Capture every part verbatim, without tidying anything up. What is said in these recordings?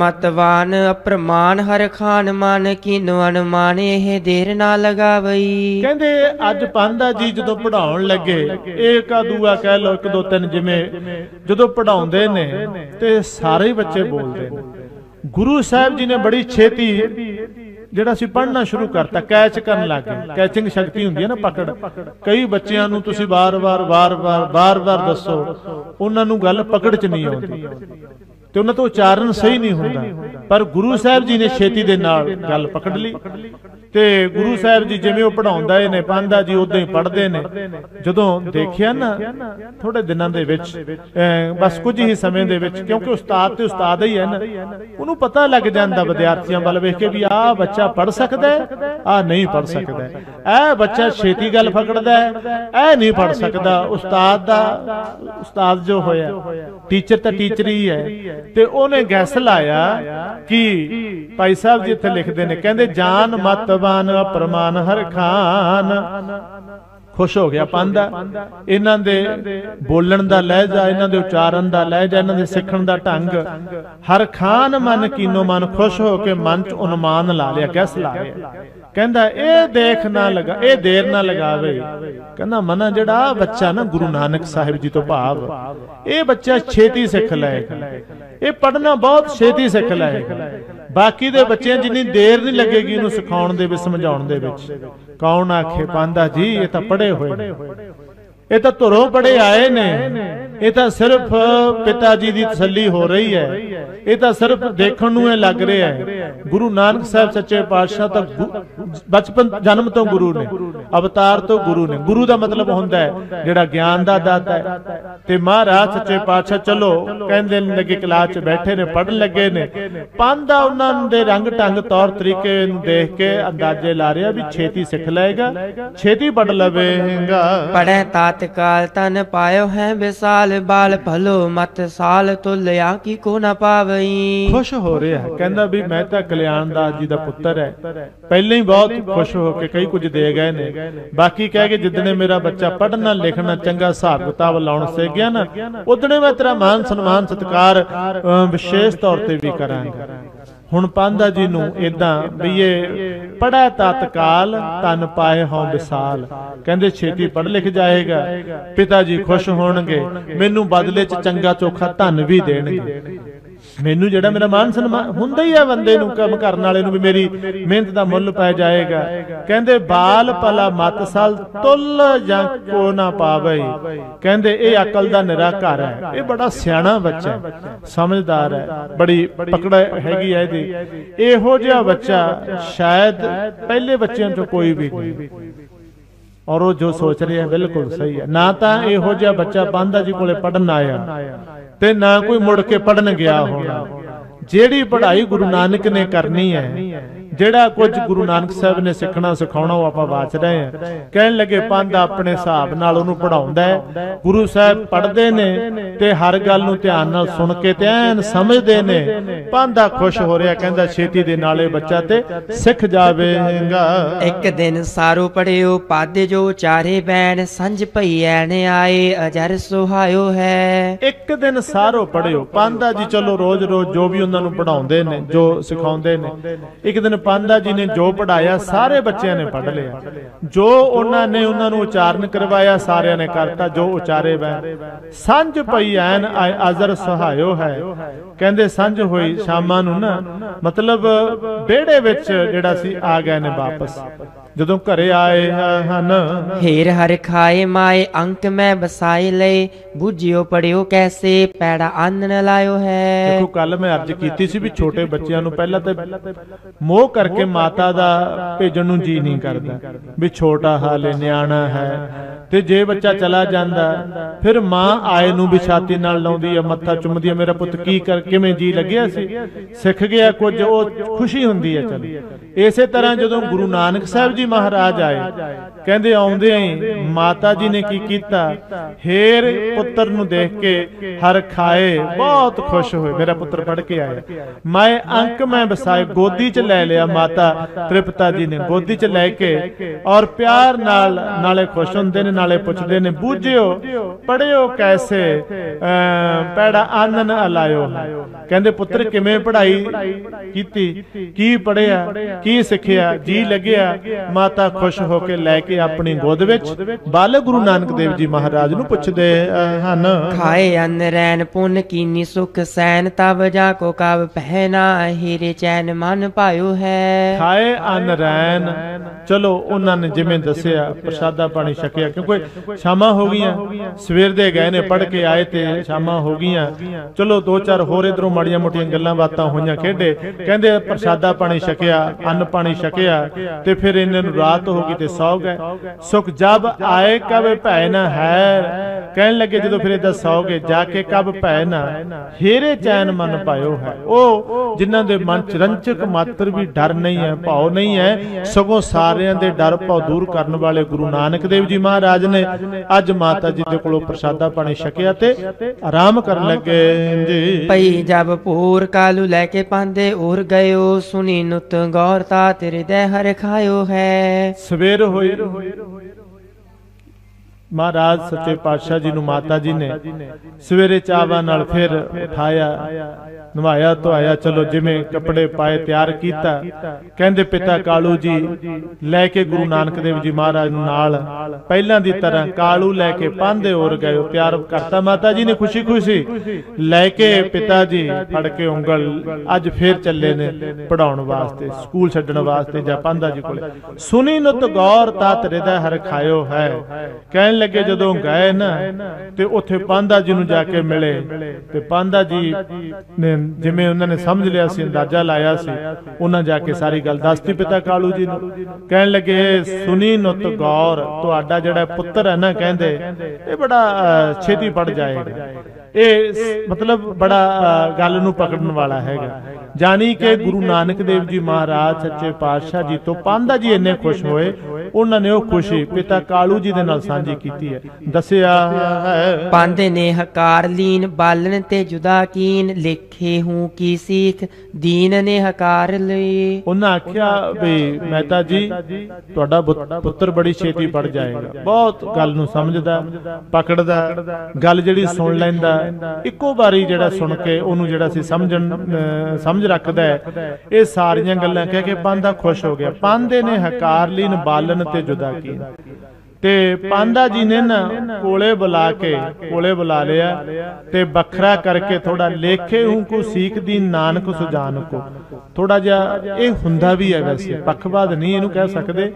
मतवान अप्रमान हर खान मान कीनो अनुमान एह देर ना लगावई। कहंदे अज पांदा जी जदों पढ़ाउण लगे एक दूआ कह लो एक दो तीन जिवें जदों पढ़ाउंदे ने ते सारे बच्चे बोलदे ने। गुरु साहिब जी ने बड़ी छेती ਜਿਹੜਾ ਅਸੀਂ ਪੜ੍ਹਨਾ ਸ਼ੁਰੂ ਕਰਤਾ, ਕੈਚ ਕਰਨ ਲੱਗ ਗਏ। ਕੈਚਿੰਗ ਸ਼ਕਤੀ ਹੁੰਦੀ ਹੈ ਨਾ, ਪਕੜ। ਕਈ ਬੱਚਿਆਂ ਨੂੰ ਤੁਸੀਂ ਵਾਰ-ਵਾਰ ਵਾਰ-ਵਾਰ ਵਾਰ-ਵਾਰ ਦੱਸੋ, ਉਹਨਾਂ ਨੂੰ ਗੱਲ ਪਕੜ 'ਚ ਨਹੀਂ ਆਉਂਦੀ ਤੇ ਉਹਨਾਂ ਤੋਂ ਉਚਾਰਨ ਸਹੀ ਨਹੀਂ ਹੁੰਦਾ। ਪਰ ਗੁਰੂ ਸਾਹਿਬ ਜੀ ਨੇ ਛੇਤੀ ਦੇ ਨਾਲ ਗੱਲ ਪਕੜ ਲਈ ਤੇ ਗੁਰੂ ਸਾਹਿਬ ਜੀ ਜਿਵੇਂ ਉਹ ਪੜ੍ਹਾਉਂਦਾ ਇਹਨੇ ਪਾਂਦਾ ਜੀ ਉਦਾਂ ਹੀ ਪੜ੍ਹਦੇ ਨੇ। ਜਦੋਂ ਦੇਖਿਆ ਨਾ ਥੋੜੇ ਦਿਨਾਂ ਦੇ ਵਿੱਚ, ਬਸ ਕੁਝ ਹੀ ਸਮੇਂ ਦੇ ਵਿੱਚ, ਕਿਉਂਕਿ ਉਸਤਾਦ ਤੇ ਉਸਤਾਦ ਹੀ ਹੈ ਨਾ, ਉਹਨੂੰ ਪਤਾ ਲੱਗ ਜਾਂਦਾ ਵਿਦਿਆਰਥੀਆਂ ਵੱਲ ਵੇਖ ਕੇ ਵੀ ਆਹ ਬੱਚਾ ਪੜ੍ਹ ਸਕਦਾ ਹੈ, ਆਹ ਨਹੀਂ ਪੜ੍ਹ ਸਕਦਾ। ਇਹ ਬੱਚਾ ਛੇਤੀ ਗੱਲ ਪਕੜਦਾ ਹੈ, ਇਹ ਨਹੀਂ ਪੜ੍ਹ ਸਕਦਾ। ਉਸਤਾਦ ਦਾ ਉਸਤਾਦ ਜੋ ਹੋਇਆ, ਟੀਚਰ ਤਾਂ ਟੀਚਰ ਹੀ ਹੈ, ਤੇ ਉਹਨੇ ਗੈਸ ਲਾਇਆ कि भाई साहब जी इत्थे लिखदे ने, कहंदे जान मतवान अप्रमान हर खान। खुश हो गया पांदा। इन्हां दे बोलण दा लहजा, इन्हां दे उचारण दा लहजा, इन्हां दे सिखण दा ढंग। हर खान मन कीनो मन, खुश हो के मन च अनुमान ला लिया, गैस ला लिया। कहंदा ए देख ना लगा, ए देर ना लगावे। कहंदा मना जिहड़ा बच्चा ना गुरु नानक साहिब जी तो भाव, ये बच्चा छेती सिख लएगा, ये पढ़ना बहुत छेती सिख लएगा। बाकी दे बच्चे जिन्नी देर नहीं लगेगी इन्हूं सिखाउण दे विच, समझाउण दे विच। कौन आखे पांदा जी ये तां पढ़े होए, ये तां धुरों पढ़े आए ने, ये तां सिर्फ पिता जी दी तसल्ली हो रही है, ये तां सिर्फ देखण नूं लग रहा है। गुरु नानक साहब सच्चे पातशाह तां बचपन जन्म तो गुरु ने, अवतार तो गुरु ने। गुरु का मतलब होंदा है जिहड़ा ज्ञान दा दाता है। ते महाराज सच्चे पातशाह चलो कहंदे लगे, क्लास च बैठे ने, पढ़न लगे ने। पांदा उन्हां दे रंग ढंग तौर तरीके देख के अंदाजे ला रहा भी छेती सिख लेगा, छेती पढ़ लवेगा। पढ़े तात्काल तन पायो है बेसाल, बाल भलो मत साल तो लिया की को ना पावई। खुश हो रहा है, कहंदा भी मैं तां कल्याण दास जी दा पुत्तर है। पहले ही बहुत खुश होके कई कुछ दे गए ने। बाकी कह के जिदने मेरा बच्चा पढ़ना लिखना चंगा हिसाब किताब लाउण सीख गया ना, उदने मैं तेरा मान सन्मान सत्कार विशेष तौर ते भी करांगा। हुण पांदा जी नूं इदां भी ये पढ़ा तत्काल तन पाए हों विसाल, कहंदे छेती पढ़ लिख जाएगा। पिता जी खुश होणगे, मैनू बदले च चंगा चोखा धन भी देणगे। मैनू जिहड़ा मेरा मान सन्मान हुंदा ही है, बंदे नूं काम करन वाले नूं भी मेरी मेहनत दा मुल पै जाएगा। कहंदे बाल भला मत साल तुल जां को ना पावई। कहंदे इह अकल दा निरा घर है, इह बड़ा सियाणा बच्चा है, समझदार है, बड़ी पकड़ हैगी है इहदी। इहो जिहा बच्चा शायद पहले बच्चिਆਂ चों कोई भी नहीं, और वो जो सोच रहे हैं बिल्कुल सही है। ना तो इहो जिहा बच्चा पांदा जी कोले पढ़न आया ते ना कोई मुड़ के पढ़न गया होना। जेड़ी पढ़ाई गुरु नानक ने करनी है, जेड़ा कुछ गुरु नानक साहब ने सीखना सिखाना, वो आप वाच रहे हैं। कहन लगे पांदा अपने हिसाब नाल उहनूं पढ़ाउंदा है। गुरु साहब पढ़दे ने ते हर गल नूं ध्यान नाल सुन के ते ऐन समझदे ने। पांदा खुश हो रहा, कहंदा छेती दे नाल इह बच्चा ते सिख जावेगा। एक दिन सारो पढ़ियो पादे जो चारे बैन, संझ पई ऐन आए अजर सुहायो है। एक दिन सारो पढ़ियो पांदा जी चलो रोज रोज जो भी उन्हां नूं पढ़ाउंदे ने, जो सिखाउंदे ने, एक दिन पांदा जी ने जो पढ़ाया सारे बच्चों ने पढ़ लिया। जो उन्होंने उन्होंने उचारण करवाया सारे ने करता, जो उचारे वह संझ पई ऐन अजर सुहायो है। कहंदे संझ होई शामां नूं ना, मतलब बेड़े विच जिहड़ा सी आ गए ने वापस। जदों घरे आए हन हेर हर खाए माए, अंक मैं बसाए लए बुझियो पढ़ियो कैसे पैड़ा आनन लायो है। देखो कल मैं अर्ज कीती सी भी छोटे बच्चियां नूं पहला ते मोह करके माता दा भेजण नूं जी नहीं करदा, भी छोटा हाले न्याणा है। ते जे बच्चा चला जांदा फिर मां आए नूं भी छाती नाल लाउंदी है, मत्था चुमदी है, मेरा पुत्त की कर किवें जी लग्गिया सी, सिख गया कुछ, ओ खुशी हुंदी है। चल इसे तरह जदों गुरु नानक साहब जी महाराज आए कहते आउंदे ही माता जी ने की कीता, हेर पुत्र नूं देख के हर खाए बहुत खुश हुए, मेरा पुत्र पढ़ के आया, मैं अंक मैं बसाए गोदी च ले लिया माता त्रिपता जी ने गोदी च लेके, और प्यार नाल नाले खुश हुंदे ने नाले पुछदे ने बूझियो पढ़ियो कैसे पैड़ा आनन अलायो, कहते पुत्र किवें पढ़ाई कीती की पढ़िया की सिखिया जी लगिया, माता खुश होके लैके अपनी गोद विच बालक गुरु नानक देव जी महाराज नूं पुछदे हन। खाए अन रैन पुन कीनी सुख सैन तब जा को कब पहना हीरे चैन मन पायो है। खाए अन रैन, चलो उन्होंने जिमें दसिया प्रसादा पानी छकिया क्योंकि शामा हो गई, सवेर दे गए ने पढ़ के आए ते शामा हो गई, चलो दो चार होर इधरों माड़िया मोटिया गल्लां बातां होईयां खेडे, कहंदे प्रसादा पानी छकिया अन्न पानी छकिया ते फिर इन्हें रात हो गई ते सौ गए। सुख जब आए कब भय ना है कहन लगे, जो फिर इदा सौ गए जाके कब भय ना हेरे चैन मन पायो है, ओ जिन्हां दे मन च रंचक मात्र भी डर नहीं है भाव नहीं है, सगों सारियां दे डर भाव दूर करन वाले गुरु नानक देव जी महाराज ने अज माता जी दे कोलों प्रसादा पानी छकिया ते आराम कर लगे जी। भई जब पूर कालू लैके पांदे उर गयो सुनी नुत गौरता तेरे दे हर खायो है। सवेर होई महाराज सच्चे पातशाह जी नूं माता जी ने सवेरे चावा नाल फिर उठाया नवाया तो आया, चलो जिमें कपड़े पाए तैयार किया, कहते पिता कालू जी लैके गुरु नानक देव जी महाराज नाल पहला दी तरह कालू लैके पांदे और गए, प्यार करता माता जी ने खुशी खुशी लैके, पिता जी फड़ के उंगल अज फिर चले ने पढ़ाउण वास्ते स्कूल छड्डण वास्ते जा पांदा जी कोले। सुनी नुत गौर तात हृदय हर खायो है, कहन लगे जदों गए ना ते उथे पांदा जी नूं जाके मिले ते पांदा जी ने जिमें उन्होंने समझ लिया सी अंदाजा लाया सी उन्हें जाके सारी गल दसती पिता कालू जी नूं, कहन लगे सुनी नुत गौर तुहाडा जिहड़ा पुत्र है ना कहंदे ये बड़ा छेती पड़ जाएगा, ये मतलब बड़ा गल नूं पकड़न वाला हैगा, जानी के गुरु नानक देव जी महाराज सच्चे पातशाह जी तो पांदा जी इन्ने खुश होए, उन्होंने वो खुशी पिता कालू जी दे नाल सांझी कीती है। दसिया है पांदे ने हकार लीन बालन ते जुदा कीन लिखे हूं की सीख दीन ने हकार ली। उन्हें आख्या भी मेहता जी तुहाडा पुत्र बड़ी छेती पड़ जाएगा, बहुत गल नूं समझदा पकड़दा गल जिहड़ी सुन लैंदा इक्को बारी जिहड़ा सुन के ओनू जिहड़ा सी समझण समझ रखदा है, ये सारियां गल्लां कह के पांदा खुश हो गया। पांदे ने हकार लीन बालन ते जुदा कीन ते पांदा जी ने ना कोले बुला के कोले बुला लिया ते बखरा करके थोड़ा लेखे हूं को सीख दी नानक सुजान को, थोड़ा जा ये हुंदा भी है, वैसे पक्षपात नहीं इनू कह सकते,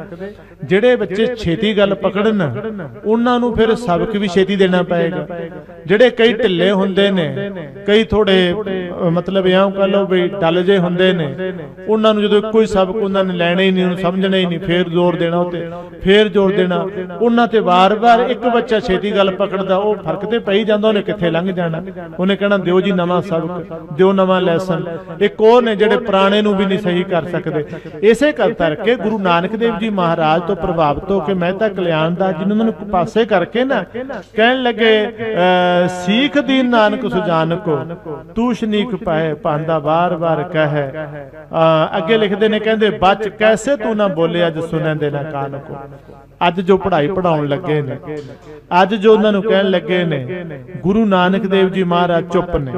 जेडे बच्चे छेती गल पकड़न उन्हां नू फिर सबक भी छेती देना पएगा, जेडे कई ढिले हुंदे ने कई थोड़े मतलब इहां कह लो भी डल जे हुंदे ने उन्हां नू जदों कोई सबक उन्हां ने लैणे ही नहीं समझणे ही नहीं फिर जोर देना उते फिर जोर देना, उन्हां ते बार बार एक बच्चा छेती गल पकड़दा वो फर्क ते पई जांदा उन्हें किथे लंघ जाना, उन्हें कहना दिओ जी नवां सबक दिओ नवां लैसन, एक होर ने जेडे पुराणे नू भी नहीं सही कर सकदे। इसे करके गुरु नानक देव जी महाराज तो प्रभावित होकर मेहता कल्याण दास जी ने उन्होंने पासे करके ना कहन लगे सीख दी नानक सुजान को तू शनीक पाए पांदा बार बार कह, अगे लिखते ने कहते बच कैसे तू ना बोले अज सुने दे ना कान को। अज जो पढ़ाई पढ़ाउण लगे ने अज जो उन्होंने कहन लगे ने गुरु नानक देव जी महाराज चुप ने,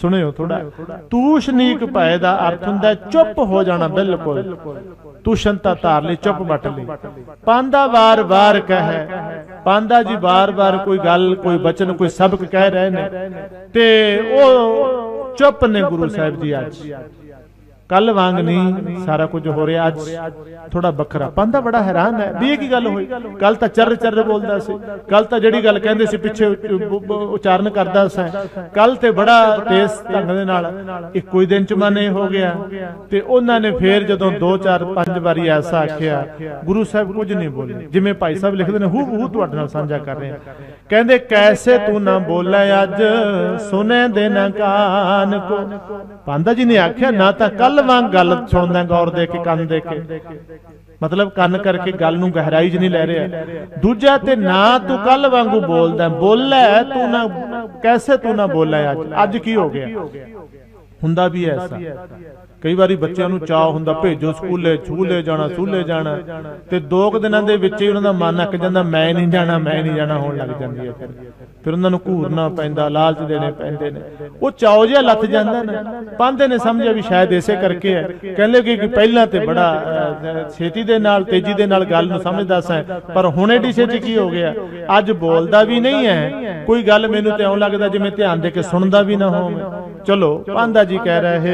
सुनियो थोड़ा तू शनीक पाए दा अर्थ हुंदा चुप हो जाना, बिल्कुल तू शंता तार ली चुप बट ली, पांदा बार बार कह, पांदा जी बार बार कोई गल कोई बचन कोई सबक कह रहे ने ते ओ चुप ने गुरु साहिब जी। अज कल वांग नहीं सारा कुछ हो रहा, अज थोड़ा बखरा, पांदा बड़ा हैरान है भी ये की गल होई, कल तां चर चर बोलदा सी, कल तां जिहड़ी गल कहंदे सी पिछे उचारण करदा सी, कल ते बड़ा तेज ढंग दे नाल इक्को ही दिन च मन इह हो गया ते उन्हां ने फिर जदों दो चार पंज वारी ऐसा आखिया गुरु साहिब कुछ नहीं बोले, जिवें भाई साहिब लिखदे ने हू हू तुहाडे नाल साझा कर रहे हां, कहंदे कैसे तू ना बोले अज सुने दे ना कान को। पांदा जी ने आखिया ना तां कल गल वांग गल सुनदा गौर दे के कान दे के, मतलब कान करके गल नूं गहराई च नहीं लै रहा। दूजा ते ना तू कल वांगू बोलदा बोलै तू ना कैसे तू ना बोलै अज अज की हो गया। हुंदा भी ऐसा कई बार बच्चों नूं चाह हुंदा भेजो स्कूले छूले जाना सूले जाना ते दो दिनां दे विच ही उन्हां दा मन अक जांदा मैं नहीं जाना मैं नहीं जाना होण लग जांदी है। फिर फिर उन्हां नूं घूरना पैंदा लालच देने पैंदे ने वो चाव जिहा लथ जांदा ना पांदे ने समझिया भी शायद इसे करके है। कहंदे कि कि पहलां ते बड़ा छेती दे नाल तेजी दे नाल गल नूं समझदा सां पर हुण एडी छेती की हो गया अज बोलदा भी नहीं है कोई गल मैनूं ते ऐं लगदा जिवें ध्यान दे के सुणदा भी ना होवे। चलो पांदा जी कह रहे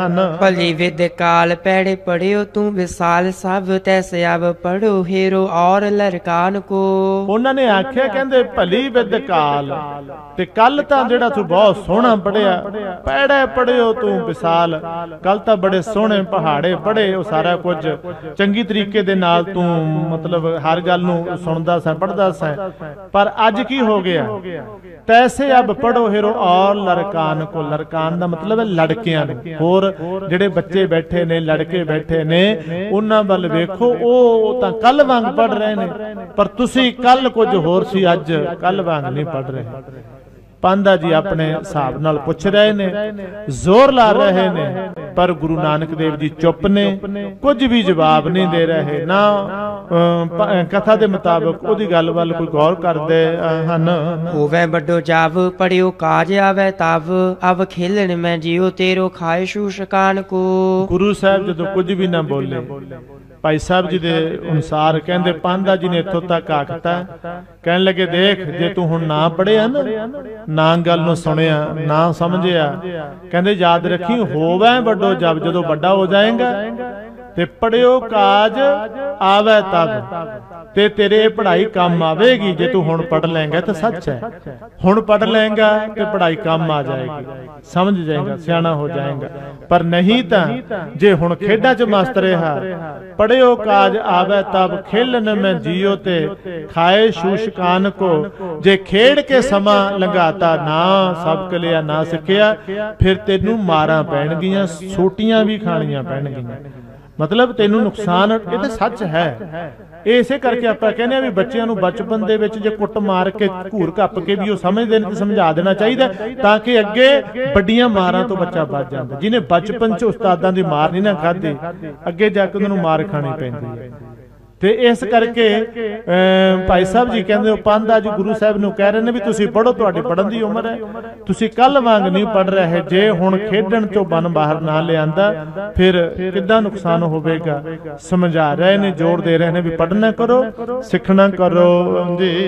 हन भली विद काल पैड़े पढ़ियो तू विसाल सब तैसे अब पढ़ो हेरो और लरकान को। उन्हां ने आखिया कहंदे भली विद काल ते कल तां जेड़ा तू बहुत सोहना पढ़िया पैड़े पढ़ियो तू विसाल कल तां बड़े सोहने पहाड़े पढ़े ओ सारा कुछ चंगी तरीके दे नाल तू मतलब हर गल नूं सुणदा सैं पढ़दा सैं पर अज की हो गया तैसे अब पढ़ो हेरो और लड़कान को। लड़कान दा मतलब है लड़कियां नूं होर जेड़े बच्चे बैठे ने लड़के बैठे ने उन्हां वल वेखो ओ तां कल वांग पढ़ रहे ने पर तुसीं कल कुछ होर सी अज कल वांग नहीं पढ़ रहे। पांडा जी अपने हिसाब नाल पुछ रहे ने जोर ला रहे ने पर गुरु नानक देव जी चुप ने कुछ भी जवाब नहीं दे रहे ना कथा दे मुताबिक ओदी गल वल कोई गौर करदे हन। होवे बड्डो जाव पढ़ियो काज आवे ताव अब खेलन मैं जियो तेरो खाइशु शकान को। गुरु साहब जदों कुछ भी ना बोले भाई साहब जी दे अनुसार कहंदे पांडा जी ने इथों तक आखता कहन लगे देख जे तू हुण ना पढ़िया ना ना गल नूं सुनिया ना समझिया कहंदे याद रखी होवे बड्डो जब जदों बड्डा हो जाएगा ते पढ़ियो काज आवे तब ते तेरे पढ़ाई काम आवेगी। जे तू हुण पढ़ लेंगा तो सच है हुण पढ़ लेंगा तो पढ़ाई काम आ जाएगी समझ जाएगा सियाणा हो जाएगा पर नहीं तां जे हुण खेडां च मस्त रहा पढ़ियो काज आवे तब खेलन में जियो ते खाए शूशकान को। जे खेड के समा लंघाता ना सबक लिया ना सिक्या फिर तेनू मारां पैणगियां सोटियां भी खाणियां पैणगियां मतलब तेनू नुकसान ये तो सच है। इसे करके आप कहने भी बच्चों को बचपन दे विच जे कुट मार के घूर घप के भी समझते हैं तो समझा देना चाहिए ताकि अगे बड़ियां मारां तो बच्चा बच जाता। जिन्हें बचपन च उस्तादां दी मार नहीं ना खाधी अगे जाके उन्होंने मार खानी पैंदी है। ते इस करके भाई साहब जी कहते पांडा जी गुरु साहब नूं कह रहे हैं भी तुसी पढ़ो तुहाडे पढ़न की उम्र है तुसी कल वांग नहीं पढ़ रहे जे हुण खेडण चों बन बाहर ना लिआंदा फिर किद्दां नुकसान होवेगा। समझा रहे ने जोर दे रहे ने भी पढ़ना करो सीखना करो जी।